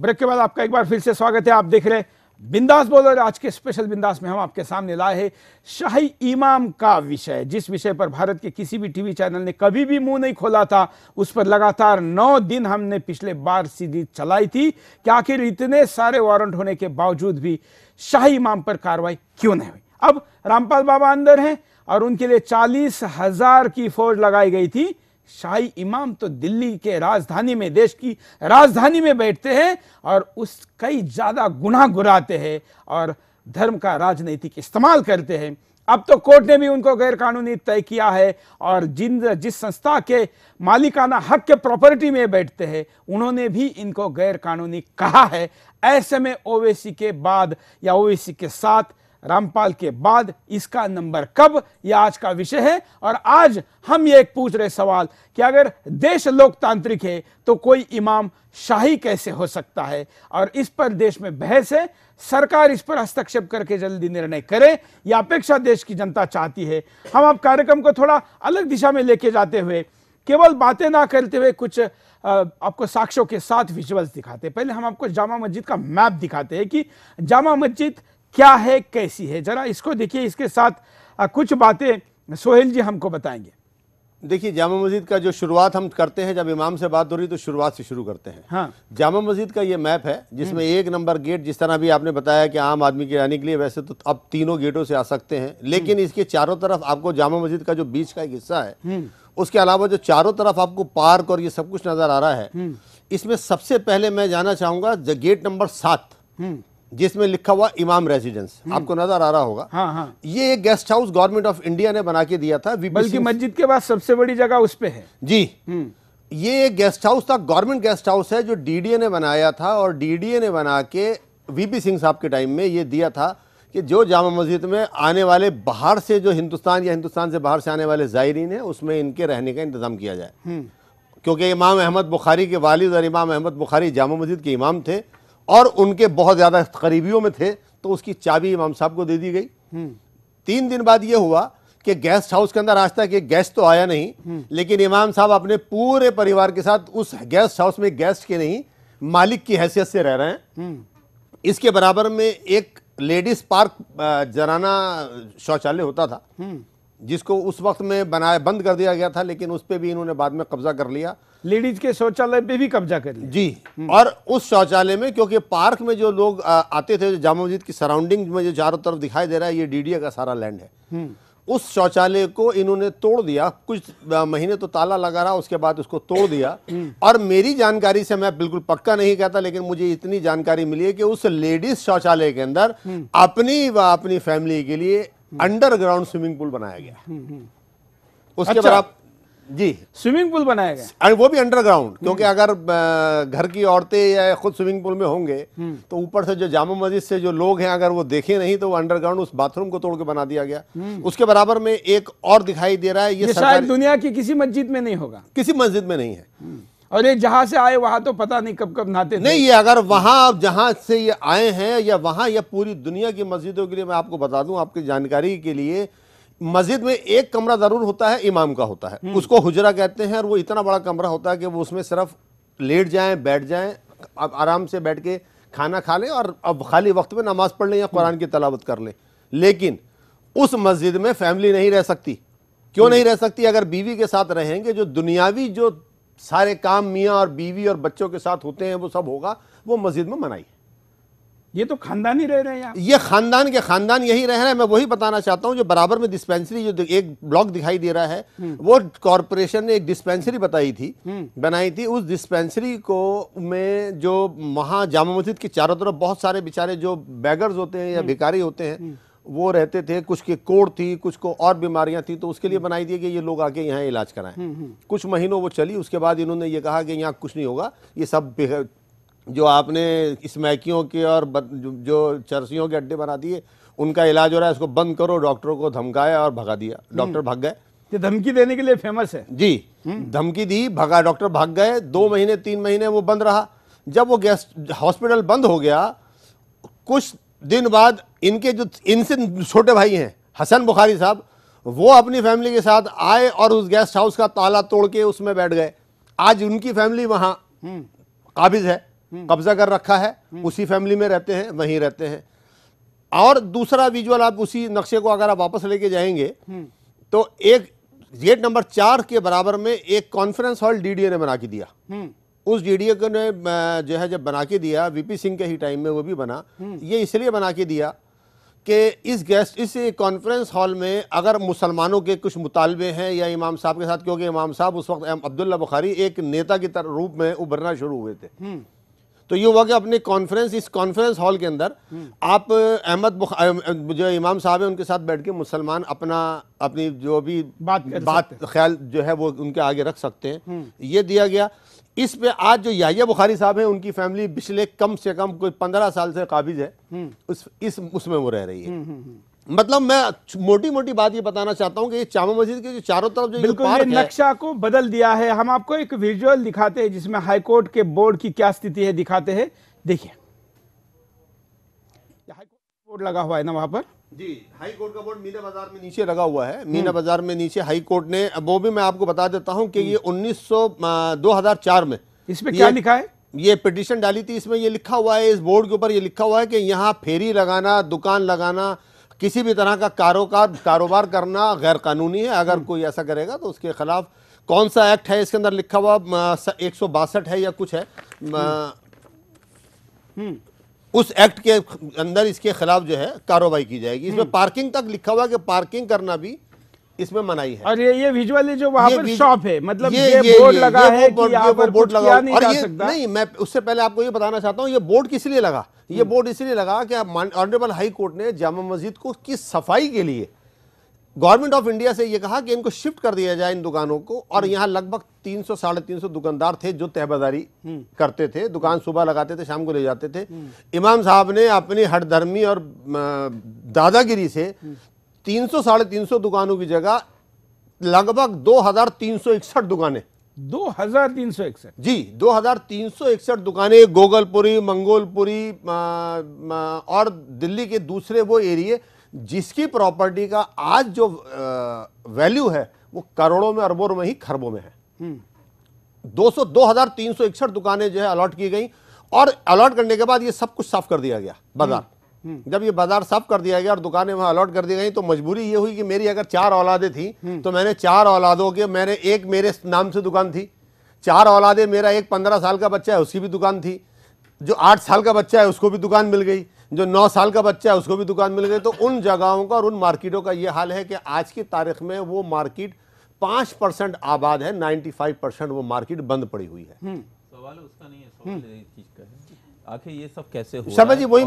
Break के बाद आपका एक बार फिर से स्वागत है। आप देख रहे बिंदास बोल और आज के स्पेशल बिंदास में हम आपके सामने लाए हैं शाही इमाम का विषय, जिस विषय पर भारत के किसी भी टीवी चैनल ने कभी भी मुंह नहीं खोला था। उस पर लगातार 9 दिन हमने पिछले बार सीरीज चलाई थी कि आखिर इतने सारे वारंट होने के बावजूद भी शाही इमाम पर कार्रवाई क्यों नहीं हुई। अब रामपाल बाबा अंदर हैं और उनके लिए 40,000 की फौज लगाई गई थी। शाही इमाम तो दिल्ली के राजधानी में, देश की राजधानी में बैठते हैं और उस कई ज़्यादा गुनाह गुराते हैं और धर्म का राजनीतिक इस्तेमाल करते हैं। अब तो कोर्ट ने भी उनको गैरकानूनी तय किया है और जिस संस्था के मालिकाना हक के प्रॉपर्टी में बैठते हैं उन्होंने भी इनको गैरकानूनी कहा है। ऐसे में ओवैसी के बाद या ओवैसी के साथ रामपाल के बाद इसका नंबर कब, यह आज का विषय है। और आज हम ये पूछ रहे सवाल कि अगर देश लोकतांत्रिक है तो कोई इमाम शाही कैसे हो सकता है। और इस पर देश में बहस है, सरकार इस पर हस्तक्षेप करके जल्दी निर्णय करे, यह अपेक्षा देश की जनता चाहती है। हम अब कार्यक्रम को थोड़ा अलग दिशा में लेके जाते हुए, केवल बातें ना करते हुए कुछ आपको साक्ष्यों के साथ विजुअल्स दिखाते हैं। पहले हम आपको जामा मस्जिद का मैप दिखाते हैं कि जामा मस्जिद क्या है, कैसी है। जरा इसको देखिए, इसके साथ कुछ बातें सोहेल जी हमको बताएंगे। देखिए, जामा मस्जिद का जो शुरुआत हम करते हैं, जब इमाम से बात हो रही तो शुरुआत से शुरू करते हैं। हाँ। जामा मस्जिद का ये मैप है जिसमें 1 नंबर गेट, जिस तरह भी आपने बताया कि आम आदमी के आने के लिए, वैसे तो अब 3 गेटों से आ सकते हैं, लेकिन इसके चारों तरफ आपको जामा मस्जिद का जो बीच का एक हिस्सा है, उसके अलावा जो चारों तरफ आपको पार्क और ये सब कुछ नजर आ रहा है, इसमें सबसे पहले मैं जाना चाहूँगा गेट नंबर 7, जिसमें लिखा हुआ इमाम रेजिडेंस, आपको नजर आ रहा होगा। हाँ हाँ। ये एक guest house government of India ने बना के दिया था, बल्कि मस्जिद के बाद सबसे बड़ी जगह उस पे है जी। ये एक गेस्ट हाउस था, गवर्नमेंट गेस्ट हाउस है, जो डीडीए ने बनाया था और डीडीए ने बना के वीपी सिंह साहब के टाइम में ये दिया था कि जो जामा मस्जिद में आने वाले बाहर से, जो हिंदुस्तान या हिंदुस्तान से बाहर से आने वाले जायरीन है, उसमें इनके रहने का इंतजाम किया जाए। क्योंकि इमाम अहमद बुखारी के वालिद और इमाम अहमद बुखारी जामा मस्जिद के इमाम थे और उनके बहुत ज़्यादा करीबियों में थे, तो उसकी चाबी इमाम साहब को दे दी गई। 3 दिन बाद ये हुआ कि गेस्ट हाउस के अंदर आज तक एक गेस्ट तो आया नहीं, लेकिन इमाम साहब अपने पूरे परिवार के साथ उस गेस्ट हाउस में गेस्ट के नहीं, मालिक की हैसियत से रह रहे हैं। इसके बराबर में एक लेडीज़ पार्क जनाना शौचालय होता था, जिसको उस वक्त में बनाया बंद कर दिया गया था, लेकिन उस पर भी इन्होंने बाद में कब्जा कर लिया। लेडीज के शौचालय पे भी कब्जा कर लिया जी। और उस शौचालय में, क्योंकि पार्क में जो लोग आते थे, जामा मस्जिद की सराउंडिंग में जो चारों तरफ दिखाई दे रहा है, ये डीडीए का सारा लैंड है, उस शौचालय को इन्होंने तोड़ दिया। कुछ महीने तो ताला लगा रहा, उसके बाद उसको तोड़ दिया। और मेरी जानकारी से, मैं बिल्कुल पक्का नहीं कहता, लेकिन मुझे इतनी जानकारी मिली है कि उस लेडीज शौचालय के अंदर अपनी व अपनी फैमिली के लिए अंडरग्राउंड स्विमिंग पूल बनाया गया। उसके बाद जी स्विमिंग पूल बनाया गया, वो भी अंडरग्राउंड, क्योंकि अगर घर की औरतें या खुद स्विमिंग पूल में होंगे तो ऊपर से जो जामा मस्जिद से जो लोग हैं, अगर वो देखे नहीं तो वो अंडरग्राउंड उस बाथरूम को तोड़ के बना दिया गया। उसके बराबर में एक और दिखाई दे रहा है, ये शायद दुनिया की किसी मस्जिद में नहीं होगा, किसी मस्जिद में नहीं है। और ये जहाँ से आए वहाँ तो पता नहीं कब कब नहाते नहीं, ये अगर वहाँ जहाँ से ये आए हैं या वहाँ, या पूरी दुनिया की मस्जिदों के लिए मैं आपको बता दूँ, आपकी जानकारी के लिए, मस्जिद में एक कमरा ज़रूर होता है इमाम का होता है, उसको हुजरा कहते हैं। और वो इतना बड़ा कमरा होता है कि वो उसमें सिर्फ लेट जाएँ, बैठ जाएँ, आप आराम से बैठ के खाना खा लें और अब खाली वक्त में नमाज़ पढ़ लें या कुरान की तलावत कर लें। लेकिन उस मस्जिद में फैमिली नहीं रह सकती। क्यों नहीं रह सकती? अगर बीवी के साथ रहेंगे, जो दुनियावी जो सारे काम मियाँ और बीवी और बच्चों के साथ होते हैं वो सब होगा, वो मस्जिद में मनाई। ये तो खानदानी रह रहे हैं, ये खानदान के खानदान यही रह रहे हैं। मैं वही बताना चाहता हूँ, जो बराबर में डिस्पेंसरी, जो एक ब्लॉक दिखाई दे रहा है, वो कॉरपोरेशन ने एक डिस्पेंसरी बताई थी, बनाई थी। उस डिस्पेंसरी को में जो वहाँ जामा मस्जिद के चारों तरफ बहुत सारे बेचारे जो बैगर्स होते हैं या भिखारी होते हैं वो रहते थे। कुछ के कोढ़ थी, कुछ को और बीमारियां थी, तो उसके लिए बनाई दी कि ये लोग आके यहाँ इलाज कराएं। कुछ महीनों वो चली, उसके बाद इन्होंने ये कहा कि यहाँ कुछ नहीं होगा, ये सब जो आपने स्मैकियों के और जो चरसियों के अड्डे बना दिए उनका इलाज हो रहा है, इसको बंद करो। डॉक्टरों को धमकाया और भगा दिया, डॉक्टर भाग गए। ये धमकी देने के लिए फेमस है जी, धमकी दी, भगा, डॉक्टर भाग गए। 2 महीने 3 महीने वो बंद रहा। जब वो गेस्ट हॉस्पिटल बंद हो गया, कुछ दिन बाद इनके जो इनसे छोटे भाई हैं हसन बुखारी साहब, वो अपनी फैमिली के साथ आए और उस गेस्ट हाउस का ताला तोड़ के उसमें बैठ गए। आज उनकी फैमिली वहाँ काबिज है। कब्जा कर रखा है, उसी फैमिली में रहते हैं, वहीं रहते हैं। और दूसरा विजुअल आप उसी नक्शे को अगर आप वापस लेके जाएंगे तो एक गेट नंबर 4 के बराबर में एक कॉन्फ्रेंस हॉल डीडीए ने बना के दिया। उस डीडीए को ने जो है जब बना के दिया वीपी सिंह के ही टाइम में वो भी बना, ये इसलिए बना के दिया कि इस कॉन्फ्रेंस हॉल में अगर मुसलमानों के कुछ मुतालबे हैं या इमाम साहब के साथ, क्योंकि इमाम साहब उस वक्त अब्दुल्ला बुखारी एक नेता के रूप में उभरना शुरू हुए थे, तो ये हुआ कि अपने इस कॉन्फ्रेंस हॉल के अंदर आप अहमद जो इमाम साहब हैं उनके साथ बैठ के मुसलमान अपनी जो भी बात ख्याल जो है वो उनके आगे रख सकते हैं, ये दिया गया। इस पे आज जो याहिया बुखारी साहब हैं उनकी फैमिली पिछले कम से कम कोई 15 साल से काबिज है, उसमें वो रह रही है। मतलब मैं मोटी मोटी बात ये बताना चाहता हूँ कि ये जामा मस्जिद के जो चारों तरफ जो बिल्कुल ये नक्शा को बदल दिया है। हम आपको एक विजुअल दिखाते हैं जिसमें हाईकोर्ट के बोर्ड की क्या स्थिति है, दिखाते हैं, देखिए। हाईकोर्ट बोर्ड लगा हुआ है ना वहाँ पर जी, हाईकोर्ट का बोर्ड मीना बाजार में नीचे लगा हुआ है। मीना बाजार में नीचे हाईकोर्ट ने, वो भी मैं आपको बता देता हूँ कि ये 2004 में इसमें क्या लिखा है, ये पिटिशन डाली थी, इसमें ये लिखा हुआ है, इस बोर्ड के ऊपर ये लिखा हुआ है कि यहाँ फेरी लगाना, दुकान लगाना, किसी भी तरह का कारोबार करना गैर कानूनी है। अगर कोई ऐसा करेगा तो उसके खिलाफ कौन सा एक्ट है इसके अंदर लिखा हुआ 162 है या कुछ है, उस एक्ट के अंदर इसके खिलाफ जो है कार्रवाई की जाएगी। इसमें पार्किंग तक लिखा हुआ कि पार्किंग करना भी इसमें मनाही है। और ये विजुअली जो वहाँ पर शॉप है, मतलब ये बोर्ड लगा है कि यहाँ पर बोर्ड लगा नहीं। मैं उससे पहले आपको ये बताना चाहता हूँ, ये बोर्ड किस लिए लगा, ये बोर्ड इसलिए लगा कि ऑनरेबल हाई कोर्ट ने जामा मस्जिद को किस सफाई के लिए गवर्नमेंट ऑफ इंडिया से ये कहा कि इनको शिफ्ट कर दिया जाए इन दुकानों को। और यहाँ लगभग 300-350 दुकानदार थे जो तहबाजारी करते थे, दुकान सुबह लगाते थे, शाम को ले जाते थे। इमाम साहब ने अपनी हठधर्मी और दादागिरी से 300-350 दुकानों की जगह लगभग 2361 दुकानें 2361 जी 2361 दुकानें गोगलपुरी, मंगोलपुरी और दिल्ली के दूसरे वो एरिए जिसकी प्रॉपर्टी का आज जो वैल्यू है वो करोड़ों में, अरबों में ही खरबों में है। 2361 दुकानें जो है अलॉट की गई और अलॉट करने के बाद ये सब कुछ साफ कर दिया गया बाजार। जब ये बाजार साफ कर दिया गया और दुकानें वहां अलॉट कर दी गई तो मजबूरी ये हुई कि मेरी अगर 4 औलादें थी तो मैंने 4 औलादों के, मैंने एक मेरे नाम से दुकान थी, 4 औलादें, मेरा एक 15 साल का बच्चा है उसकी भी दुकान थी, जो 8 साल का बच्चा है उसको भी दुकान मिल गई, जो 9 साल का बच्चा है उसको भी दुकान मिल गई। तो उन जगहों का और उन मार्केटों का ये हाल है कि आज की तारीख में वो मार्केट 5% आबाद है, 95% वो मार्केट बंद पड़ी हुई है। सवाल उसका नहीं है, सवाल चीज का है आखिर ये सब कैसे हो रहा है। वही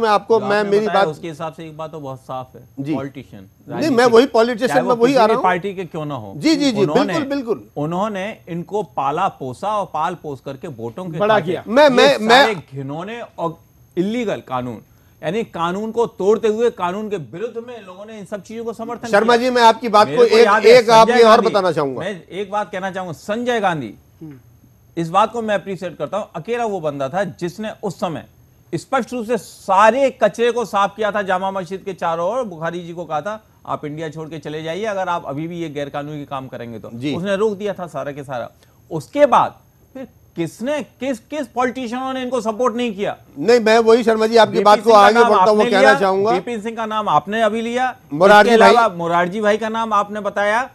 मैं आपको मेरी बात उसके हिसाब से एक बात तो बहुत साफ है जी। पॉलिटिशियन नहीं, मैं वही पॉलिटिशियन में वही आ रहा हूं, पार्टी के क्यों ना हो जी, बिल्कुल बिल्कुल उन्होंने इनको पाला पोसा और पाल पोस करके वोटों के बड़ा किया। मैं घिनौने और इलीगल कानून, यानी कानून को तोड़ते हुए कानून के विरुद्ध में लोगों ने इन सब चीजों को समर्थन। शर्मा जी मैं आपकी बात को एक आपने और बताना चाहूंगा, मैं एक बात कहना चाहूंगा। संजय गांधी, इस बात को मैं अप्रिशिएट करता हूं, अकेला वो बंदा था जिसने उस समय स्पष्ट रूप से सारे कचरे को साफ किया था जामा मस्जिद के चारों ओर। बुखारी जी को कहा था आप इंडिया छोड़ के चले जाइए अगर आप अभी भी ये गैरकानूनी काम करेंगे तो, उसने रोक दिया था सारा के सारा। उसके बाद फिर किसने किस पॉलिटिशियनों ने इनको सपोर्ट नहीं किया। नहीं मैं वही शर्मा जी आपकी बात को आगे बढ़ता हूं, कहना चाहूंगा विपिन सिंह का नाम आपने अभी लिया, मुरारजी भाई का नाम आपने बताया,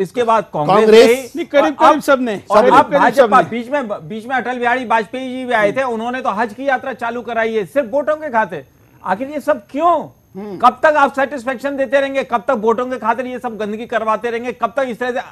इसके बाद कांग्रेस करीब सबने, और आप भाजपा बीच में अटल बिहारी वाजपेयी जी भी आए थे, उन्होंने तो हज की यात्रा चालू कराई है सिर्फ वोटों के खातिर। आखिर ये सब क्यों, कब तक आप सेटिस्फेक्शन देते रहेंगे, कब तक वोटों के खातिर ये सब गंदगी करवाते रहेंगे, कब तक इस तरह से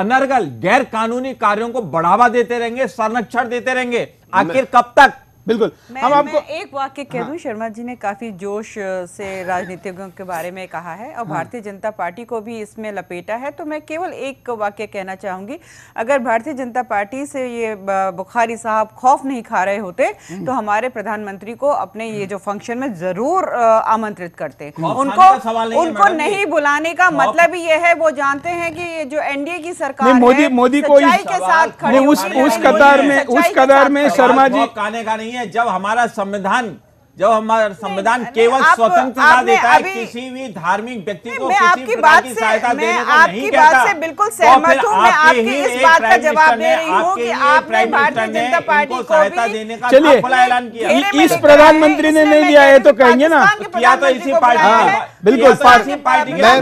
अनर्गल गैर कानूनी कार्यों को बढ़ावा देते रहेंगे, संरक्षण देते रहेंगे, आखिर कब तक। बिल्कुल हम आपको एक वाक्य कह दूं, शर्मा जी ने काफी जोश से राजनीतिज्ञों के बारे में कहा है और भारतीय जनता पार्टी को भी इसमें लपेटा है, तो मैं केवल एक वाक्य कहना चाहूंगी। अगर भारतीय जनता पार्टी से ये बुखारी साहब खौफ नहीं खा रहे होते तो हमारे प्रधानमंत्री को अपने ये जो फंक्शन में जरूर आमंत्रित करते। उनको नहीं बुलाने का मतलब ही ये है, वो जानते हैं कि ये जो एनडीए की सरकार मोदी को के साथ खड़े उस कतार में शर्मा जी, जब हमारा संविधान जब हमारा संविधान केवल स्वतंत्रता देता है किसी भी धार्मिक व्यक्ति को किसी प्रकार की सहायता देने को नहीं कहता। मैं आपकी बात से बिल्कुल सहमत हूं। मैं आपकी इस बात का जवाब दे रही हूं कि आपने भारतीय जनता पार्टी को सहायता देने का खुला ऐलान किया। इस प्रधानमंत्री ने नहीं दिया है तो कहेंगे ना किया तो इसी पार्टी ने बिल्कुल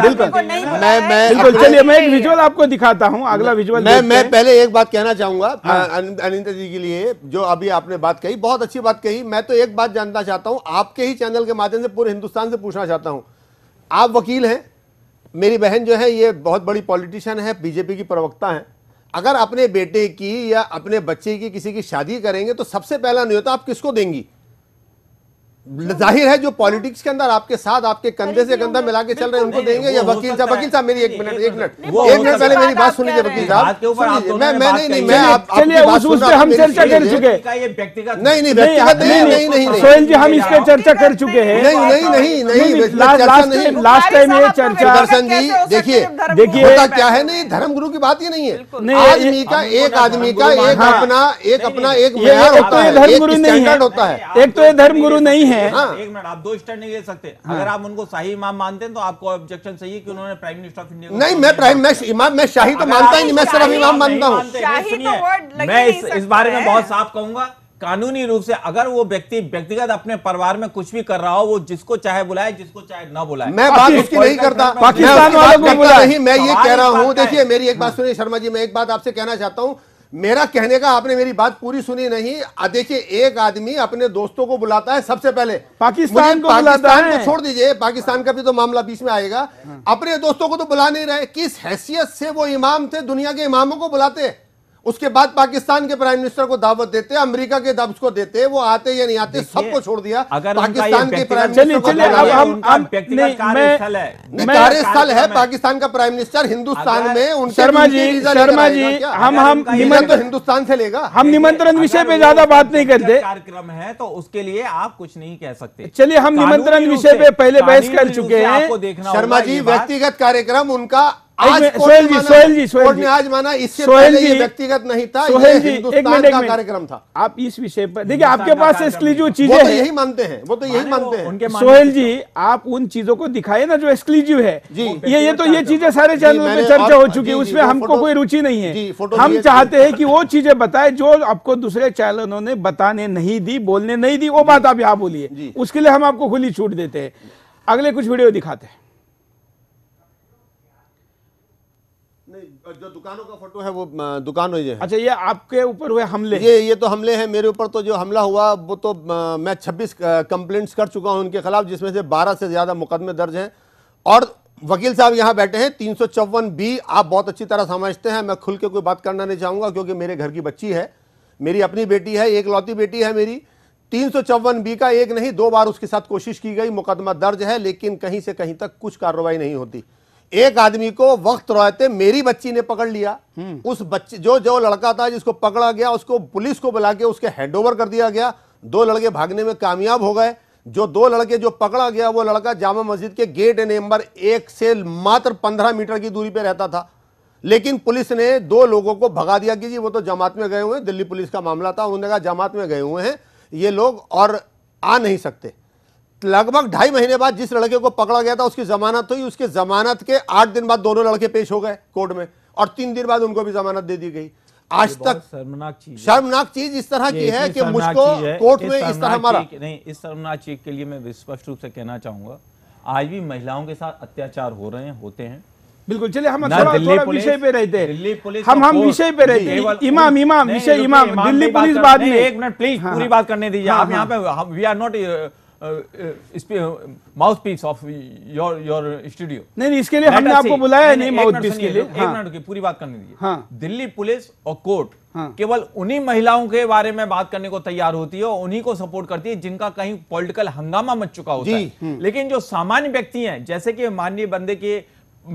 बिल्कुल। चलिए मैं एक विजुअल आपको दिखाता हूँ। अगला विजुअल मैं पहले एक बात कहना चाहूंगा अनिंदर जी के लिए, जो अभी आपने बात कही बहुत अच्छी बात कही। मैं तो एक बात जानना चाहता हूं, आपके ही चैनल के माध्यम से पूरे हिंदुस्तान से पूछना चाहता हूं, आप वकील हैं, मेरी बहन जो है ये बहुत बड़ी पॉलिटिशियन है, बीजेपी की प्रवक्ता हैं, अगर अपने बेटे की या अपने बच्चे की किसी की शादी करेंगे तो सबसे पहला न्योता आप किसको देंगी? जाहिर है जो पॉलिटिक्स के अंदर आपके साथ आपके कंधे से कंधा मिला के चल रहे हैं उनको देंगे या वकील साहब? वकील साहब मेरी एक मिनट पहले मेरी बात सुनिए वकील साहब। मैं हम चर्चा कर चुके हैं। नहीं सोहेल जी, हम इस पर चर्चा कर चुके हैं। नहीं लास्ट टाइम ये चर्चा सुदर्शन जी देखिए होता क्या है। नहीं धर्मगुरु की बात ही नहीं है। आदमी का एक अपना स्टैंडर्ड होता है। एक तो ये धर्मगुरु नहीं है। एक मिनट, आप दो स्टैंड नहीं ले सकते। अगर आप उनको शाही इमाम मानते हैं तो आपको ऑब्जेक्शन सही है कि उन्होंने प्राइम मिनिस्टर ऑफ इंडिया। नहीं, मैं प्राइम इमाम, मैं शाही तो मानता ही नहीं, मैं सिर्फ इमाम मानता हूं। मैं इस बारे में बहुत साफ कहूंगा, कानूनी रूप से अगर वो व्यक्ति व्यक्तिगत अपने परिवार में कुछ भी कर रहा हो, वो जिसको चाहे बुलाए जिसको चाहे ना बुलाए। मैं बात उसकी नहीं करता, पाकिस्तान वालों को बुला नहीं, मैं ये कह रहा हूँ। देखिए मेरी एक बात सुनिए शर्मा जी, मैं एक बात आपसे कहना चाहता हूँ। मेरा कहने का आपने मेरी बात पूरी सुनी नहीं। देखिए एक आदमी अपने दोस्तों को बुलाता है सबसे पहले, पाकिस्तान को छोड़ दीजिए, पाकिस्तान का भी तो मामला बीच में आएगा। अपने दोस्तों को तो बुला नहीं रहे। किस हैसियत से वो इमाम थे, दुनिया के इमामों को बुलाते, उसके बाद पाकिस्तान के प्राइम मिनिस्टर को दावत देते, अमेरिका के दावत को देते, वो आते या नहीं आते सबको छोड़ दिया। अगर पाकिस्तान के प्राइम मिनिस्टर कार्यस्थल है पाकिस्तान का प्राइम मिनिस्टर हिंदुस्तान में, उनसे तो हिंदुस्तान से लेगा। हम निमंत्रण विषय पे ज्यादा बात नहीं करते, कार्यक्रम है तो उसके लिए आप कुछ नहीं कह सकते। चलिए हम निमंत्रण विषय पे पहले बहस कर चुके हैं शर्मा जी। व्यक्तिगत कार्यक्रम उनका आज सोहेल जी आज माना, इससे पहले ये व्यक्तिगत नहीं था, सोहेल जी हिंदुस्तान का कार्यक्रम था। आप इस विषय पर देखिए, आपके पास इसलिए जो चीजें हैं यही मानते हैं, वो तो यही मानते हैं। सोहेल जी आप उन चीजों को दिखाए ना जो एक्सक्लूसिव है। ये चीजें सारे चैनलों पे चर्चा हो चुकी है, उसमें हमको कोई रुचि नहीं है। हम चाहते हैं कि वो चीजें बताए जो आपको दूसरे चैनलों ने बताने नहीं दी, बोलने नहीं दी, वो बात आप यहाँ बोलिए। उसके लिए हम आपको खुली छूट देते हैं। अगले कुछ वीडियो दिखाते हैं। जो दुकानों का फोटो है वो दुकान है। अच्छा, ये आपके ऊपर हुए हमले, ये तो हमले हैं मेरे ऊपर। तो जो हमला हुआ वो तो मैं 26 कंप्लेंट्स कर चुका हूं उनके खिलाफ, जिसमें से 12 से ज़्यादा मुकदमे दर्ज हैं। और वकील साहब यहाँ बैठे हैं, 354B आप बहुत अच्छी तरह समझते हैं। मैं खुल के कोई बात करना नहीं चाहूँगा क्योंकि मेरे घर की बच्ची है, मेरी अपनी बेटी है, एक लौती बेटी है मेरी। 354B का एक नहीं दो बार उसके साथ कोशिश की गई, मुकदमा दर्ज है, लेकिन कहीं से कहीं तक कुछ कार्रवाई नहीं होती। एक आदमी को वक्त रहते मेरी बच्ची ने पकड़ लिया। उस बच्चे जो लड़का था जिसको पकड़ा गया, उसको पुलिस को बुला के उसके हैंडओवर कर दिया गया। दो लड़के भागने में कामयाब हो गए। जो पकड़ा गया वो लड़का जामा मस्जिद के गेट नंबर 1 से मात्र 15 मीटर की दूरी पर रहता था, लेकिन पुलिस ने दो लोगों को भगा दिया कि जी वो तो जमात में गए हुए हैं। दिल्ली पुलिस का मामला था, उन्होंने कहा जमात में गए हुए हैं ये लोग और आ नहीं सकते। लगभग 2.5 महीने बाद जिस लड़के को पकड़ा गया था उसकी जमानत हुई। उसके जमानत के 8 दिन बाद दोनों लड़के पेश हो गए कोर्ट में, और 3 दिन बाद उनको भी जमानत दे दी गई। आज तक शर्मनाक चीज इस तरह की है कि मुझको कोर्ट में इस तरह हमारा नहीं। इस शर्मनाक चीज के लिए मैं स्पष्ट रूप से कहना चाहूंगा, आज भी महिलाओं के साथ अत्याचार हो रहे हैं, होते हैं बिल्कुल। चलिए हम थोड़ा विषय पे रहते हैं, हम विषय पे रहते हैं। इमाम विषय, इमाम दिल्ली पुलिस बाद में। एक मिनट प्लीज पूरी बात करने दीजिए। आप यहाँ पे we are not mouthpiece of your studio. नहीं इसके लिए हमने आपको बुलाया नहीं, माउथपीस के लिए। एक मिनट की पूरी बात करने दीजिए। दिल्ली पुलिस और कोर्ट केवल उन्हीं महिलाओं के बारे में बात करने को तैयार होती है और उन्हीं को सपोर्ट करती है जिनका कहीं पॉलिटिकल हंगामा मच चुका होता है। लेकिन जो सामान्य व्यक्ति हैं, जैसे कि माननीय बंदे के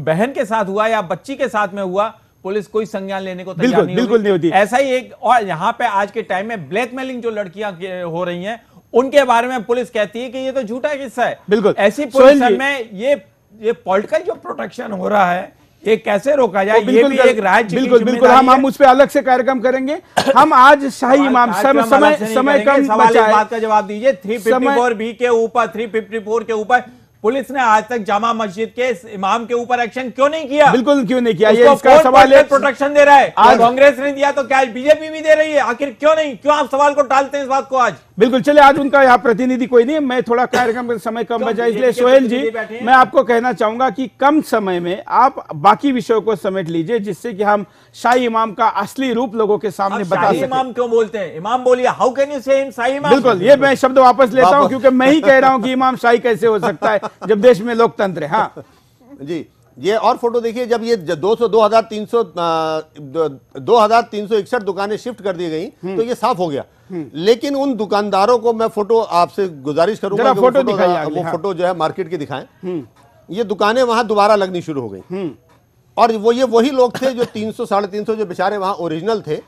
बहन के साथ हुआ या बच्ची के साथ में हुआ, पुलिस कोई संज्ञान लेने को तैयार नहीं होती। ऐसा ही एक और यहाँ पे आज के टाइम में ब्लैकमेलिंग जो लड़कियां हो रही है उनके बारे में पुलिस कहती है कि ये तो झूठा किस्सा है। बिल्कुल ऐसी पोजीशन में ये पॉलिटिकल जो प्रोटेक्शन हो रहा है ये कैसे रोका जाए, ये भी एक राज्य की जिम्मेदारी है। बिल्कुल हम उस पर अलग से कार्यक्रम करेंगे। हम आज शाही इमाम समय कम बचा है, बात का जवाब दीजिए। 354 बी के ऊपर 354 के ऊपर पुलिस ने आज तक जामा मस्जिद के इमाम के ऊपर एक्शन क्यों नहीं किया? बिल्कुल क्यों नहीं किया, ये इसका सवाल है। प्रोटेक्शन दे रहा है, आज कांग्रेस ने दिया तो क्या बीजेपी भी दे रही है? आखिर क्यों नहीं, क्यों आप सवाल को टालते हैं इस बात को? आज बिल्कुल चलिए, आज उनका यहाँ प्रतिनिधि कोई नहीं है। मैं थोड़ा कार्यक्रम का समय कम बचा इसलिए सोहेल जी मैं आपको कहना चाहूंगा कि कम समय में आप बाकी विषयों को समेट लीजिए, जिससे कि हम शाही इमाम का असली रूप लोगों के सामने बता सकें। इमाम क्यों बोलते हैं, इमाम बोलिए, हाउ कैन यू से शाही इमाम? बिल्कुल, ये मैं शब्द वापस लेता हूँ क्योंकि मैं ही कह रहा हूँ कि इमाम शाही कैसे हो सकता है जब देश में लोकतंत्र है। हाँ जी, ये और फोटो देखिए, जब ये 2361 दुकानें शिफ्ट कर दी गई तो ये साफ हो गया, लेकिन उन दुकानदारों को मैं फोटो आपसे गुजारिश करूंगा वो फोटो जो है मार्केट की दिखाएं। ये दुकानें वहां दोबारा लगनी शुरू हो गई और वो ये वही लोग थे जो 300 साढ़े 300 जो बेचारे वहां ओरिजिनल थे,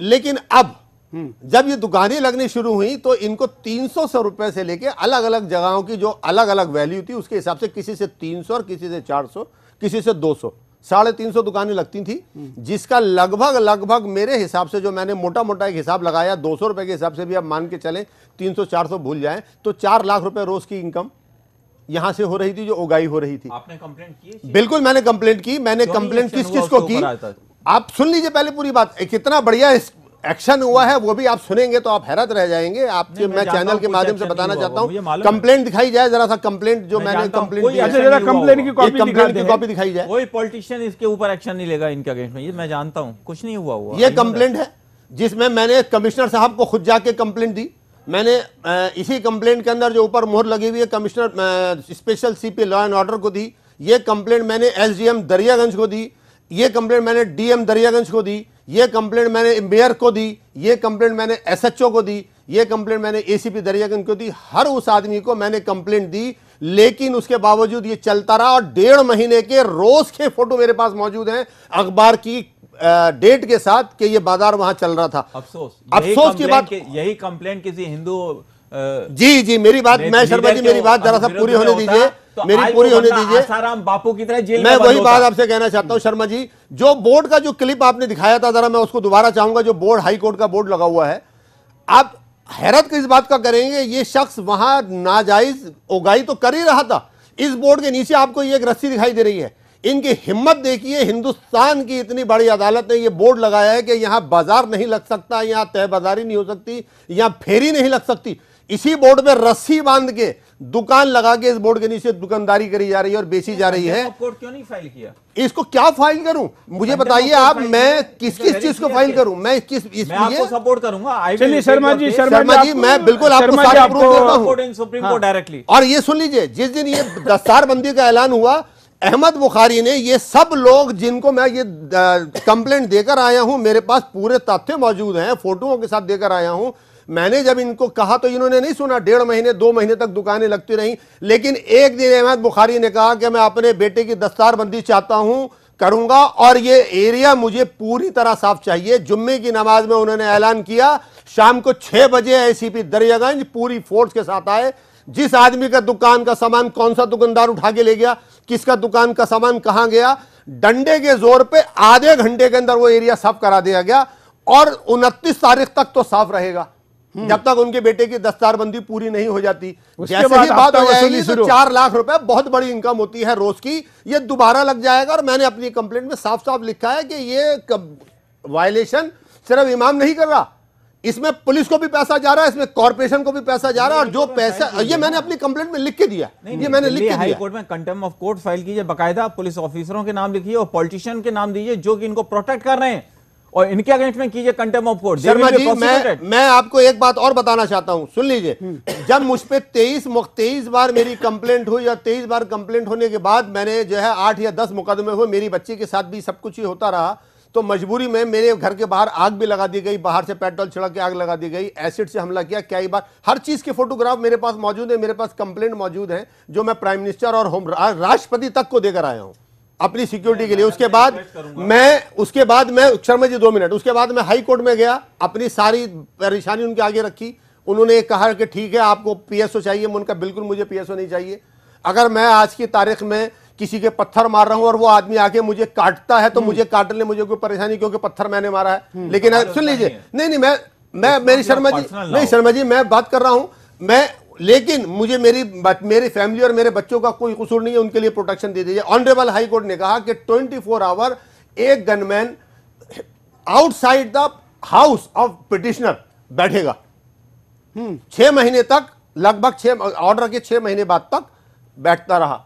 लेकिन अब जब ये दुकानें लगनी शुरू हुई तो इनको 300 रुपए से लेके अलग अलग जगहों की जो अलग अलग वैल्यू थी उसके हिसाब से किसी से 300 और किसी से 400, किसी से 200, 350 दुकानें लगती थी, जिसका लगभग मेरे हिसाब से जो मैंने मोटा मोटा एक हिसाब लगाया 200 रुपए के हिसाब से भी आप मान के चलें, 300 400 भूल जाएं तो 4 लाख रुपए रोज की इनकम यहां से हो रही थी जो उगाई हो रही थी। आपने कंप्लेंट की? बिल्कुल मैंने कंप्लेंट की। मैंने कंप्लेंट किस को की आप सुन लीजिए पहले पूरी बात, कितना बढ़िया एक्शन हुआ है वो भी आप सुनेंगे तो आप हैरत रह जाएंगे। आपके मैं चैनल के माध्यम से बताना चाहता हूँ, कंप्लेंट दिखाई जाए जरा सा, कंप्लेंट जो मैंने कंप्लेंट की कॉपी दिखाई जाए। कोई पॉलिटिशियन इसके ऊपर एक्शन नहीं लेगा इनके अगेंस्ट में, ये मैं जानता हूँ, कुछ नहीं हुआ। ये कंप्लेंट है जिसमें मैंने कमिश्नर साहब को खुद जाके कंप्लेंट दी। मैंने इसी कंप्लेंट के अंदर जो ऊपर मोहर लगी हुई है commissioner special CP law and order को दी, ये कंप्लेंट मैंने एसडीएम दरियागंज को दी, ये कंप्लेंट मैंने डीएम दरियागंज को दी, ये कंप्लेंट मैंने मेयर को दी, ये कंप्लेंट मैंने एसएचओ को दी, ये कंप्लेंट मैंने एसीपी दरियागंज को दी। हर उस आदमी को मैंने कंप्लेंट दी, लेकिन उसके बावजूद ये चलता रहा और 1.5 महीने के रोज के फोटो मेरे पास मौजूद हैं अखबार की डेट के साथ कि ये बाजार वहां चल रहा था। अफसोस की बात, यही कंप्लेंट किसी हिंदू जी मेरी बात, मैं शर्मा जी मेरी बात जरा सा पूरी होने दीजिए, मेरी पूरी होने दीजिए। आसाराम बापू की तरह जेल में मैं वही बात आपसे कहना चाहता हूं शर्मा जी, जो बोर्ड का जो क्लिप आपने दिखाया था जरा मैं उसको दोबारा चाहूंगा, जो बोर्ड हाई कोर्ट का बोर्ड लगा हुआ है। आप हैरत किस बात का करेंगे, ये शख्स वहां नाजायज उगाई तो कर ही रहा था, इस बोर्ड के नीचे आपको ये एक रस्सी दिखाई दे रही है। इनकी हिम्मत देखिए, हिंदुस्तान की इतनी बड़ी अदालत ने ये बोर्ड लगाया है कि यहाँ बाजार नहीं लग सकता, यहाँ तहबाजारी नहीं हो सकती, यहाँ फेरी नहीं लग सकती। इसी बोर्ड पे रस्सी बांध के दुकान लगा के इस बोर्ड के नीचे दुकानदारी करी जा रही है और बेची जा रही है। कोर्ट क्यों नहीं फाइल किया? इसको क्या फाइल करूं मुझे बताइए आप, मैं किस चीज को फाइल करूं? मैं आपको सपोर्ट करूंगा। चलिए शर्मा जी मैं बिल्कुल आपको सारा प्रूफ देता हूं सुप्रीम कोर्ट डायरेक्टली। और ये सुन लीजिए, जिस दिन ये दस्तारबंदी का ऐलान हुआ अहमद बुखारी ने, ये सब लोग जिनको मैं ये कंप्लेंट देकर आया हूं, मेरे पास पूरे तथ्य मौजूद हैं, फोटोओं के साथ देकर आया हूं। मैंने जब इनको कहा तो इन्होंने नहीं सुना, 1.5 महीने 2 महीने तक दुकानें लगती रहीं, लेकिन एक दिन अहमद बुखारी ने कहा कि मैं अपने बेटे की दस्तारबंदी चाहता हूं, करूंगा और ये एरिया मुझे पूरी तरह साफ चाहिए। जुम्मे की नमाज में उन्होंने ऐलान किया, शाम को 6 बजे एसीपी दरियागंज पूरी फोर्स के साथ आए। जिस आदमी का दुकान का सामान कौन सा दुकानदार उठा के ले गया, किसका दुकान का सामान कहाँ गया, डंडे के जोर पर आधे घंटे के अंदर वो एरिया साफ करा दिया गया और 29 तारीख तक तो साफ रहेगा जब तक उनके बेटे की दस्तारबंदी पूरी नहीं हो जाती। जैसे ही बात हो जाएगी तो 4 लाख रुपए बहुत बड़ी इनकम होती है रोज की, ये दोबारा लग जाएगा। और मैंने अपनी कंप्लेंट में साफ साफ लिखा है कि ये वायलेशन सिर्फ इमाम नहीं कर रहा, इसमें पुलिस को भी पैसा जा रहा है, इसमें कॉर्पोरेशन को भी पैसा जा रहा है और जो पैसा ये मैंने अपनी कंप्लेंट में लिख के दिया, ये मैंने लिख के दिया। हाई कोर्ट में कंटेम्प्ट ऑफ कोर्ट फाइल कीजिए, बाकायदा पुलिस ऑफिसरों के नाम लिखिए और पॉलिटिशियन के नाम दीजिए जो कि इनको प्रोटेक्ट कर रहे हैं, और इनके अगेंस्ट में कीजिए contempt of court. Sharma ji मैं आपको एक बात और बताना चाहता हूं, सुन लीजिए। जब मुझ पर 23 बार मेरी कंप्लेंट हुई और 23 बार कंप्लेंट होने के बाद मैंने जो है 8 या 10 मुकदमे हुए, मेरी बच्ची के साथ भी सब कुछ ही होता रहा, तो मजबूरी में मेरे घर के बाहर आग भी लगा दी गई, बाहर से पेट्रोल छिड़क के आग लगा दी गई, एसिड से हमला किया कई बार। हर चीज के फोटोग्राफ मेरे पास मौजूद है, मेरे पास कंप्लेंट मौजूद है जो मैं प्राइम मिनिस्टर और राष्ट्रपति तक को देकर आया हूं अपनी सिक्योरिटी के लिए। उसके बाद मैं शर्मा जी 2 मिनट, उसके बाद मैं हाई कोर्ट में गया, अपनी सारी परेशानी उनके आगे रखी। उन्होंने कहा कि ठीक है आपको पीएसओ चाहिए, मैं उनका बिल्कुल मुझे पीएसओ नहीं चाहिए। अगर मैं आज की तारीख में किसी के पत्थर मार रहा हूं और वो आदमी आके मुझे काटता है तो मुझे काटने मुझे कोई परेशानी, क्योंकि पत्थर मैंने मारा है। लेकिन सुन लीजिए, नहीं मैं मेरी शर्मा जी, नहीं शर्मा जी मैं बात कर रहा हूँ मैं, लेकिन मुझे मेरी फैमिली और मेरे बच्चों का कोई कसूर नहीं है, उनके लिए प्रोटेक्शन दे दीजिए। ऑनरेबल हाई कोर्ट ने कहा कि 24 आवर एक gunman outside the house of petitioner बैठेगा 6 महीने तक, लगभग ऑर्डर के 6 महीने बाद तक बैठता रहा।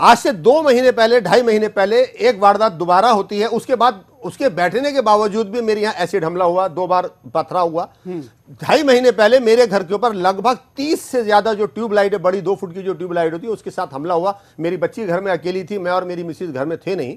आज से 2 महीने पहले 2.5 महीने पहले एक वारदात दोबारा होती है, उसके बाद उसके बैठने के बावजूद भी मेरे यहाँ एसिड हमला हुआ, 2 बार पथरा हुआ। 2.5 महीने पहले मेरे घर के ऊपर लगभग 30 से ज्यादा जो ट्यूबलाइट है, बड़ी 2 फुट की जो ट्यूबलाइट होती है, उसके साथ हमला हुआ। मेरी बच्ची घर में अकेली थी, मैं और मेरी मिसेज घर में थे नहीं,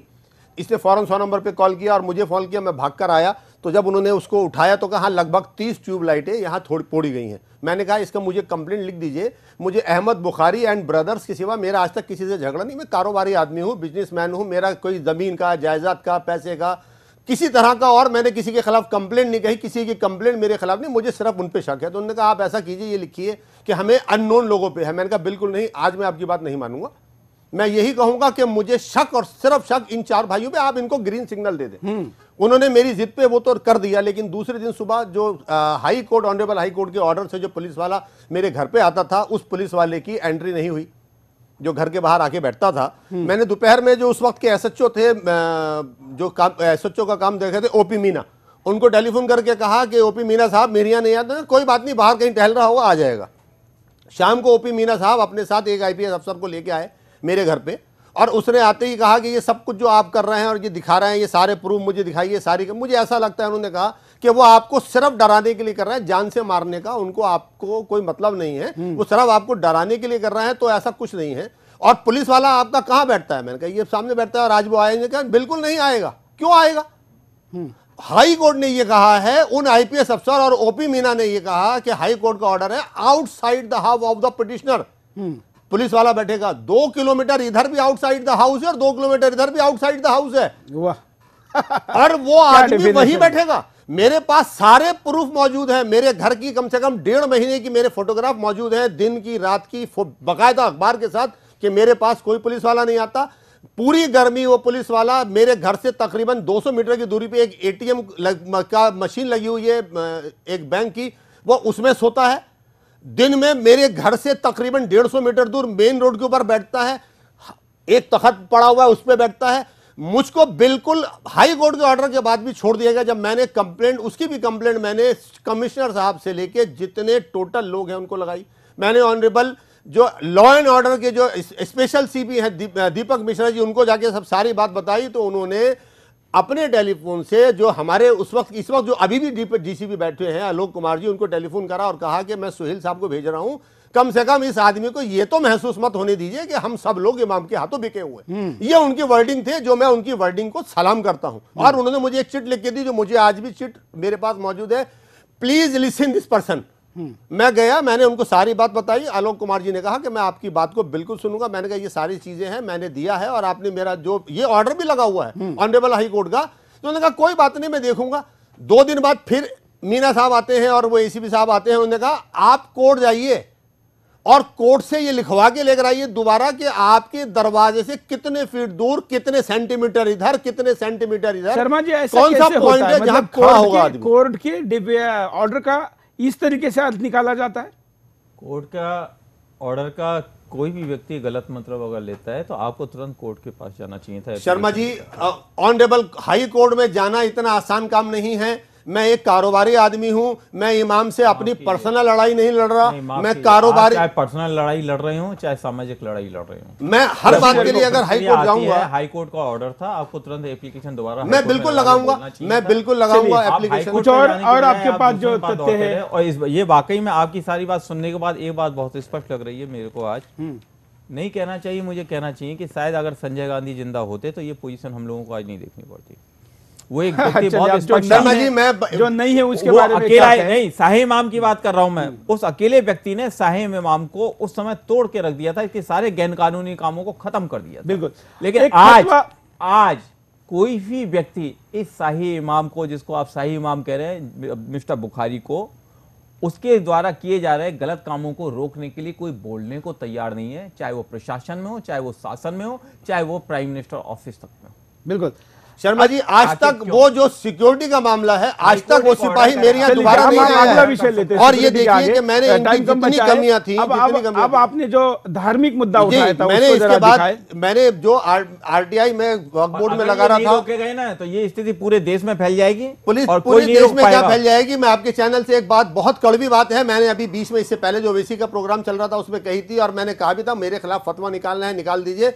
इसने फौरन 100 नंबर पर कॉल किया और मुझे फोन किया, मैं भागकर आया। तो जब उन्होंने उसको उठाया तो कहा लगभग 30 ट्यूबलाइटें यहाँ फोड़ी गई हैं। मैंने कहा इसका मुझे कंप्लेंट लिख दीजिए, मुझे अहमद बुखारी एंड ब्रदर्स के सिवा मेरा आज तक किसी से झगड़ा नहीं, मैं कारोबारी आदमी हूँ, बिजनेसमैन हूँ, मेरा कोई ज़मीन का, जायदाद का, पैसे का किसी तरह का, और मैंने किसी के खिलाफ कंप्लेंट नहीं कही, किसी की कंप्लेंट मेरे खिलाफ नहीं, मुझे सिर्फ उन पे शक है। तो उन्होंने कहा आप ऐसा कीजिए, ये लिखिए कि हमें अननोन लोगों पे है। मैंने कहा बिल्कुल नहीं, आज मैं आपकी बात नहीं मानूंगा, मैं यही कहूंगा कि मुझे शक और सिर्फ शक इन 4 भाइयों पे, आप इनको ग्रीन सिग्नल दे दें। उन्होंने मेरी जिद पे वो तो कर दिया, लेकिन दूसरे दिन सुबह जो high court, honourable high court के ऑर्डर से जो पुलिस वाला मेरे घर पे आता था, उस पुलिस वाले की एंट्री नहीं हुई जो घर के बाहर आके बैठता था। मैंने दोपहर में जो उस वक्त के एसएचओ थे, जो एसएचओ का काम देखे थे, ओपी मीना, उनको टेलीफोन करके कहा कि ओपी मीना साहब मेरे यहाँ नहीं आता, कोई बात नहीं, बाहर कहीं टहल रहा होगा, आ जाएगा। शाम को ओपी मीना साहब अपने साथ एक आईपीएस अफसर को लेके आए मेरे घर पे, और उसने आते ही कहा कि ये सब कुछ जो आप कर रहे हैं और ये दिखा रहे हैं, ये सारे प्रूफ मुझे दिखाइए, सारी मुझे ऐसा लगता है उन्होंने कहा कि वो आपको सिर्फ डराने के लिए कर रहे हैं, जान से मारने का उनको आपको कोई मतलब नहीं है, वो सिर्फ आपको डराने के लिए कर रहे हैं, तो ऐसा कुछ नहीं है। और पुलिस वाला आपका कहाँ बैठता है? मैंने कहा ये सामने बैठता है। और आज वो आएंगे? कहा बिल्कुल नहीं आएगा। क्यों आएगा? हाई कोर्ट ने यह कहा है, उन आईपीएस अफसर और ओपी मीना ने यह कहा कि हाई कोर्ट का ऑर्डर है, outside the house of the petitioner police वाला बैठेगा। 2 किलोमीटर इधर भी आउटसाइड द हाउस है और 2 किलोमीटर इधर भी आउटसाइड द हाउस है, और वो आदमी वही बैठेगा। मेरे पास सारे प्रूफ मौजूद हैं, मेरे घर की कम से कम 1.5 महीने की मेरे फोटोग्राफ मौजूद हैं, दिन की रात की, बाकायदा अखबार के साथ, कि मेरे पास कोई पुलिस वाला नहीं आता। पूरी गर्मी वो पुलिस वाला मेरे घर से तकरीबन 200 मीटर की दूरी पे एक एटीएम का मशीन लगी हुई है, एक बैंक की, वो उसमें सोता है। दिन में मेरे घर से तकरीबन 150 मीटर दूर मेन रोड के ऊपर बैठता है, एक तख्त पड़ा हुआ है उस पर बैठता है। मुझको बिल्कुल हाई कोर्ट के ऑर्डर के बाद भी छोड़ दिया गया। जब मैंने कंप्लेंट, उसकी भी कंप्लेंट मैंने कमिश्नर साहब से लेके जितने टोटल लोग हैं उनको लगाई। मैंने ऑनरेबल जो लॉ एंड ऑर्डर के जो स्पेशल सीपी हैं दीपक मिश्रा जी, उनको जाके सब सारी बात बताई, तो उन्होंने अपने टेलीफोन से जो हमारे उस वक्त इस वक्त जो अभी भी डीसीपी बैठे हैं आलोक कुमार जी, उनको टेलीफोन करा और कहा कि मैं सुहेल साहब को भेज रहा हूँ, कम से कम इस आदमी को ये तो महसूस मत होने दीजिए कि हम सब लोग इमाम के हाथों बिके हुए। ये उनकी वर्डिंग थे, जो मैं उनकी वर्डिंग को सलाम करता हूं। और उन्होंने मुझे एक चिट लिख के दी, जो मुझे आज भी चिट मेरे पास मौजूद है, प्लीज लिसन दिस पर्सन। मैं गया, मैंने उनको सारी बात बताई। आलोक कुमार जी ने कहा कि मैं आपकी बात को बिल्कुल सुनूंगा। मैंने कहा ये सारी चीजें हैं, मैंने दिया है, और आपने मेरा जो ये ऑर्डर भी लगा हुआ है ऑनरेबल हाई कोर्ट का। तो उन्होंने कहा कोई बात नहीं, मैं देखूंगा। 2 दिन बाद फिर मीना साहब आते हैं और वो एसीपी साहब आते हैं, उन्होंने कहा आप कोर्ट जाइए और कोर्ट से ये लिखवा के लेकर आइए दोबारा कि आपके दरवाजे से कितने फीट दूर, कितने सेंटीमीटर इधर, कितने सेंटीमीटर इधर। शर्मा जी ऐसा कौन सा पॉइंट है जहां खड़ा होगा आदमी? कोर्ट के ऑर्डर का इस तरीके से निकाला जाता है। कोर्ट का ऑर्डर का कोई भी व्यक्ति गलत मतलब अगर लेता है तो आपको तुरंत कोर्ट के पास जाना चाहिए था। Sharma ji, honourable high court में जाना इतना आसान काम नहीं है। मैं एक कारोबारी आदमी हूँ, मैं इमाम से अपनी पर्सनल लड़ाई नहीं लड़ रहा। मैं कारोबारी, चाहे पर्सनल लड़ाई लड़ रही हूँ, चाहे सामाजिक लड़ाई लड़ रही हूँ, मैं हर बात के लिए अगर हाई कोर्ट जाऊंगा। हाई कोर्ट का ऑर्डर था, आपको तुरंत एप्लीकेशन दोबारा मैं बिल्कुल लगाऊंगा, मैं बिल्कुल लगाऊंगा एप्लीकेशन। और आपके पास जो तथ्य है, और ये वाकई में आपकी सारी बात सुनने के बाद एक बात बहुत स्पष्ट लग रही है मेरे को, आज नहीं कहना चाहिए, मुझे कहना चाहिए कि शायद अगर संजय गांधी जिंदा होते तो ये पोजीशन हम लोगों को आज नहीं देखनी पड़ती। वो एक व्यक्ति बहुत जो नहीं है उसके बारे में अकेला है। नहीं, शाही इमाम की बात कर रहा हूं मैं। उस अकेले व्यक्ति ने शाही इमाम को उस समय तोड़ के रख दिया था, इसके सारे गैर कानूनी कामों को खत्म कर दिया था। बिल्कुल। लेकिन आज कोई भी व्यक्ति इस शाही इमाम को, जिसको आप शाही इमाम कह रहे हैं मिस्टर बुखारी को, उसके द्वारा किए जा रहे गलत कामों को रोकने के लिए कोई बोलने को तैयार नहीं है, चाहे वो प्रशासन में हो, चाहे वो शासन में हो, चाहे वो प्राइम मिनिस्टर ऑफिस तक में हो। बिल्कुल शर्मा जी, आज तक वो जो सिक्योरिटी का मामला है, आज तक वो सिपाही मेरे यहाँ दोबारा नहीं आया है। और ये देखिए कि मैंने इतनी कमियां थी, अब आपने जो धार्मिक मुद्दा उठाया था, मैंने इसके बाद मैंने जो आरटीआई में वर्कबोर्ड में लगा रहा था, गए ना तो ये स्थिति पूरे देश में फैल जाएगी, पुलिस पूरे देश में क्या फैल जाएगी। मैं आपके चैनल से एक बात, बहुत कड़वी बात है, मैंने अभी बीच में इससे पहले जो ओबीसी का प्रोग्राम चल रहा था उसमें कही थी, और मैंने कहा भी था मेरे खिलाफ फतवा निकालना है, निकाल दीजिए।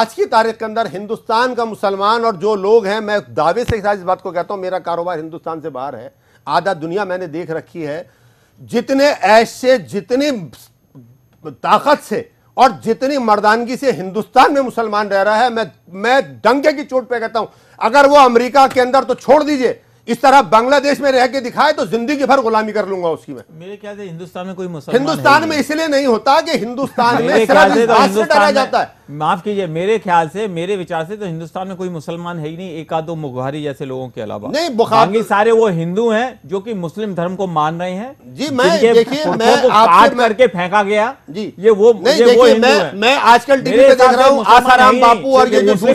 आज की तारीख के अंदर हिंदुस्तान का मुसलमान और जो लोग हैं, मैं दावे से इस बात को कहता हूं, मेरा कारोबार हिंदुस्तान से बाहर है, आधा दुनिया मैंने देख रखी है। जितने ऐसे, जितनी ताकत से और जितनी मर्दानगी से हिंदुस्तान में मुसलमान रह रहा है, मैं डंके की चोट पे कहता हूं, अगर वो अमेरिका के अंदर तो छोड़ दीजिए, इस तरह बांग्लादेश में रह के दिखाए तो जिंदगी भर गुलामी कर लूंगा उसकी मैं। मेरे ख्याल से हिंदुस्तान में कोई मुसलमान, हिंदुस्तान में इसलिए नहीं होता कि हिंदुस्तान में डरा जाता है। माफ कीजिए, मेरे ख्याल से, मेरे विचार से तो हिंदुस्तान में कोई मुसलमान है ही नहीं, एक आध दो बुखारी जैसे लोगों के अलावा। नहीं, बुखारी सारे वो हिंदू हैं जो कि मुस्लिम धर्म को मान रहे हैं जी। मैं देखिए, मैं काट करके फेंका गया जी, ये वो मैं आजकल टीवी पे देख रहा हूँ आसाराम बापू और ये दूसरे।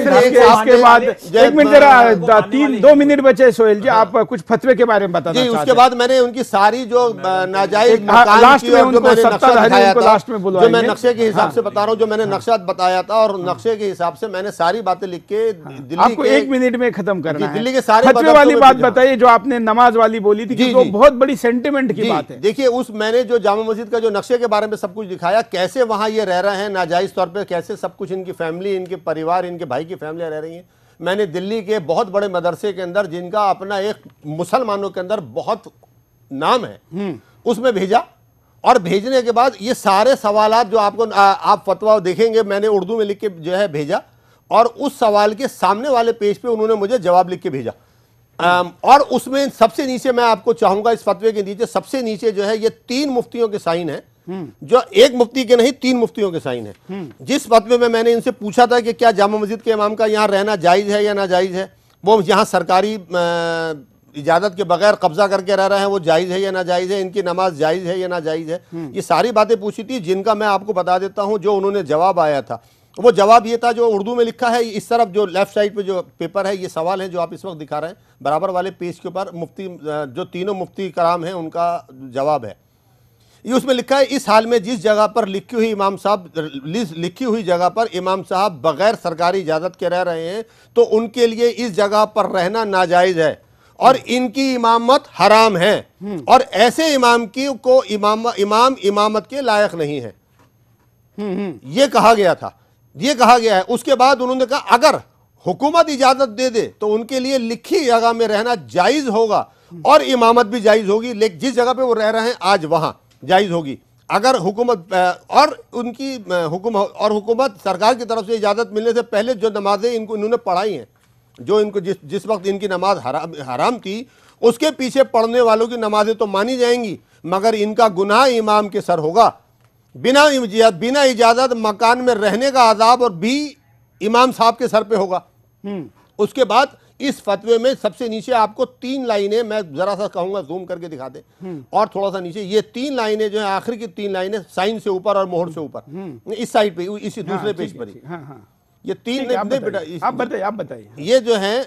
2 मिनट बचे सोहेल जी, आप कुछ फतवे के बारे में बताना जी। उसके बाद मैंने उनकी सारी जो नाजायज जो मैं नक्शे के हिसाब से बता रहा हूँ, जो मैंने नक्शा बताया था और नक्शे के हिसाब से मैंने सारी बातें लिख के दिल्ली को 1 मिनट में खत्म करना है। दिल्ली के सारे फतवे वाली बात बताइए जो आपने नमाज वाली बोली थी, वो बहुत बड़ी सेंटिमेंट की बात है। देखिए, उस मैंने जो जामा मस्जिद का जो नक्शे के बारे में सब कुछ दिखाया, कैसे वहाँ ये रह रहे हैं नाजायज तौर पर, कैसे सब कुछ इनकी फैमिली, इनके परिवार, इनके भाई की फैमिलियाँ रह रही हैं। मैंने दिल्ली के बहुत बड़े मदरसे के अंदर, जिनका अपना एक मुसलमानों के अंदर बहुत नाम है, उसमें भेजा। और भेजने के बाद ये सारे सवालात जो आपको आप फतवा देखेंगे, मैंने उर्दू में लिख के जो है भेजा, और उस सवाल के सामने वाले पेज पे उन्होंने मुझे जवाब लिख के भेजा। और उसमें सबसे नीचे मैं आपको चाहूँगा, इस फतवे के नीचे सबसे नीचे जो है ये 3 मुफ्तियों के साइन है, जो एक मुफ्ती के नहीं 3 मुफ्तियों के साइन है। जिस फतवे में मैंने इनसे पूछा था कि क्या जामा मस्जिद के इमाम का यहाँ रहना जायज़ है या नाजायज़ है, वो यहाँ सरकारी इजाज़त के बगैर कब्जा करके रह रहे हैं, वो जायज़ है या नाजायज़ है, इनकी नमाज जायज़ है या नाजायज़ है, ये सारी बातें पूछी थी, जिनका मैं आपको बता देता हूँ जो उन्होंने जवाब आया था। वो जवाब ये था जो उर्दू में लिखा है, इस तरफ जो लेफ्ट साइड पे जो पेपर है, ये सवाल है जो आप इस वक्त दिखा रहे हैं, बराबर वाले पेज के ऊपर मुफ्ती, जो तीनों मुफ्ती कराम हैं, उनका जवाब है। ये उसमें लिखा है, इस हाल में जिस जगह पर लिखी हुई इमाम साहब, लिखी हुई जगह पर इमाम साहब बगैर सरकारी इजाज़त के रह रहे हैं, तो उनके लिए इस जगह पर रहना नाजायज़ है और इनकी इमामत हराम है, और ऐसे इमाम की को इमाम इमामत के लायक नहीं है, ये कहा गया था, ये कहा गया है। उसके बाद उन्होंने कहा, अगर हुकूमत इजाज़त दे दे तो उनके लिए लिखी जगह में रहना जायज़ होगा और इमामत भी जायज़ होगी, लेकिन जिस जगह पे वो रह रहे हैं आज वहाँ जायज़ होगी, अगर हुकूमत और उनकी हुकूमत सरकार की तरफ से इजाज़त मिलने से पहले जो नमाजें इनको इन्होंने पढ़ाई हैं, जो इनको जिस वक्त इनकी नमाज हराम थी, उसके पीछे पढ़ने वालों की नमाजें तो मानी जाएंगी, मगर इनका गुनाह इमाम के सर होगा। बिना इजाज़त मकान में रहने का आज़ाब और भी इमाम साहब के सर पे होगा। उसके बाद इस फतवे में सबसे नीचे आपको 3 लाइनें, मैं ज़रा सा कहूँगा जूम करके दिखा दें, और थोड़ा सा नीचे ये 3 लाइनें जो है, आखिरी की 3 लाइनें साइन से ऊपर और मोहर से ऊपर, इस साइड पे, इसी दूसरे पेज पर ये 3 आप बताइए, आप बताइए। ये जो है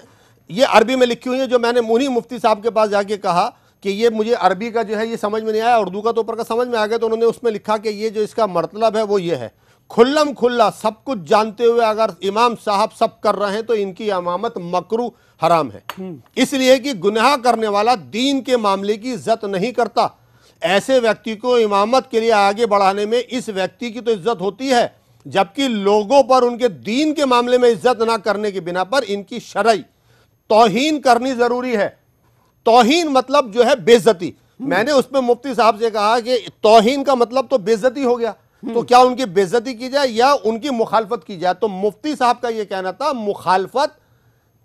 ये अरबी में लिखी हुई है, जो मैंने मुनी मुफ्ती साहब के पास जाके कहा कि ये मुझे अरबी का जो है ये समझ में नहीं आया, उर्दू का तो ऊपर का समझ में आ गया, तो उन्होंने उसमें लिखा कि ये जो इसका मतलब है वो ये है, खुल्लम खुल्ला सब कुछ जानते हुए अगर इमाम साहब सब कर रहे हैं तो इनकी इमामत मकरू हराम है, इसलिए कि गुनाह करने वाला दीन के मामले की इज्जत नहीं करता। ऐसे व्यक्ति को इमामत के लिए आगे बढ़ाने में इस व्यक्ति की तो इज्जत होती है, जबकि लोगों पर उनके दीन के मामले में इज्जत ना करने के बिना पर इनकी शरई तौहीन करनी जरूरी है। तौहीन मतलब जो है बेइज्जती। मैंने उसमें मुफ्ती साहब से कहा कि तौहीन का मतलब तो बेइज्जती हो गया, तो क्या उनकी बेइज्जती की जाए या उनकी मुखालफत की जाए? तो मुफ्ती साहब का ये कहना था, मुखालफत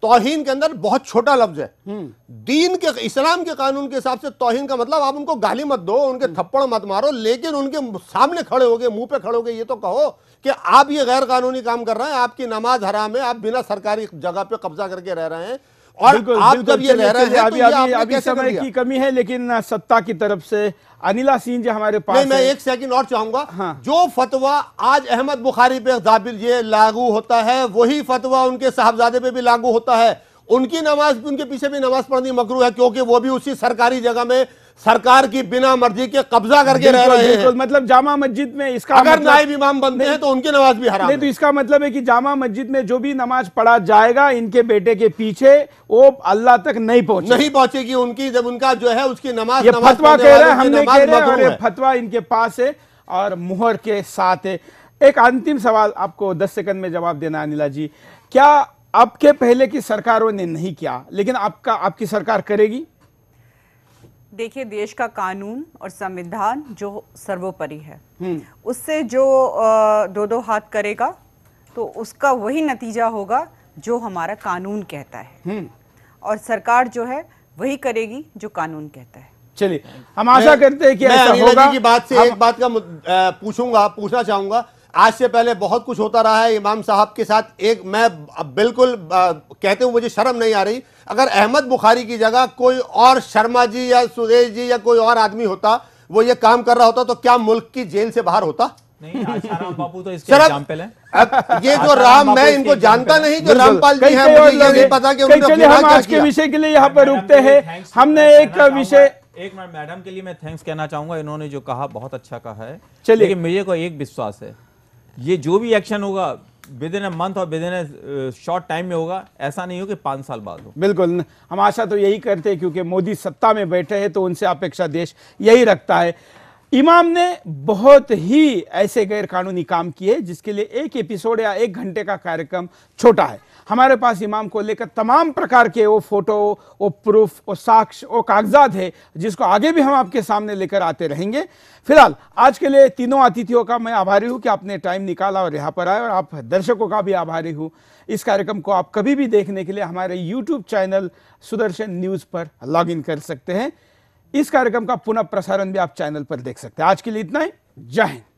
तौहीन के अंदर बहुत छोटा लफ्ज है, दीन के इस्लाम के कानून के हिसाब से तौहीन का मतलब आप उनको गाली मत दो, उनके थप्पड़ मत मारो, लेकिन उनके सामने खड़े होके, मुंह पे खड़े होके ये तो कहो कि आप ये गैर कानूनी काम कर रहे हैं, आपकी नमाज हराम है, आप बिना सरकारी जगह पे कब्जा करके रह रहे हैं, और आप जब ये कह रहे हैं अभी समय की कमी है, लेकिन सत्ता की तरफ से अनिला सिंह जी हमारे पास नहीं, मैं एक सेकंड और चाहूंगा। हाँ। जो फतवा आज अहमद बुखारी पे ये लागू होता है वही फतवा उनके साहबजादे पे भी लागू होता है। उनकी नमाज, उनके पीछे भी नमाज पढ़नी मकरूह है क्योंकि वो भी उसी सरकारी जगह में सरकार की बिना मर्जी के कब्जा करके रह रहे हैं। मतलब जामा मस्जिद में इसका अगर मतलब नायब इमाम बनते हैं तो उनकी नमाज भी हराम है। तो इसका मतलब है कि जामा मस्जिद में जो भी नमाज पढ़ा जाएगा इनके बेटे के पीछे वो अल्लाह तक नहीं पहुंचेगी उनकी, जब उनका जो है उसकी नमाज फतवा कह रहे हैं, हमने कह रहे हैं फतवा इनके पास है और मुहर के साथ है। एक अंतिम सवाल आपको 10 सेकंड में जवाब देना अनिला जी, क्या आपके पहले की सरकारों ने नहीं किया लेकिन आपकी सरकार करेगी? देखिए, देश का कानून और संविधान जो सर्वोपरि है उससे जो दो हाथ करेगा तो उसका वही नतीजा होगा जो हमारा कानून कहता है, और सरकार जो है वही करेगी जो कानून कहता है। चलिए, हम आशा करते हैं कि ऐसा होगा। की बात से एक बात का पूछना चाहूंगा, आज से पहले बहुत कुछ होता रहा है इमाम साहब के साथ। एक मैं बिल्कुल कहते हुए मुझे शर्म नहीं आ रही, अगर अहमद बुखारी की जगह कोई और शर्मा जी या सुरेश जी या कोई और आदमी होता, वो ये काम कर रहा होता तो क्या मुल्क की जेल से बाहर होता? नहीं, आसाराम बापू तो इसके एग्जांपल है। अब ये जो राम, मैं इनको जानता नहीं, जो रामपाल जी हैं मुझे ये नहीं पता कि उन्होंने आज के विषय के लिए यहाँ पर रुकते हैं। हमने एक विषय, एक मिनट, मैडम के लिए मैं थैंक्स कहना चाहूंगा, इन्होंने जो कहा बहुत अच्छा कहा है। चलिए, मुझे को एक विश्वास है ये जो भी एक्शन होगा विदिन ए मंथ और विदिन ए शॉर्ट टाइम में होगा, ऐसा नहीं हो कि 5 साल बाद हो। बिल्कुल, हम आशा तो यही करते हैं क्योंकि मोदी सत्ता में बैठे हैं तो उनसे अपेक्षा देश यही रखता है। इमाम ने बहुत ही ऐसे गैर कानूनी काम किए जिसके लिए एक एपिसोड या 1 घंटे का कार्यक्रम छोटा है। हमारे पास इमाम को लेकर तमाम प्रकार के वो फोटो, वो प्रूफ, वो साक्ष्य, वो कागजात है जिसको आगे भी हम आपके सामने लेकर आते रहेंगे। फिलहाल आज के लिए तीनों अतिथियों का मैं आभारी हूँ कि आपने टाइम निकाला और यहाँ पर आए, और आप दर्शकों का भी आभारी हूँ। इस कार्यक्रम को आप कभी भी देखने के लिए हमारे यूट्यूब चैनल सुदर्शन न्यूज़ पर लॉग इन कर सकते हैं। इस कार्यक्रम का पुनः प्रसारण भी आप चैनल पर देख सकते हैं। आज के लिए इतना ही, जय हिंद।